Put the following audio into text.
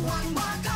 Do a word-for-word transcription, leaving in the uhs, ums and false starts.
One more time.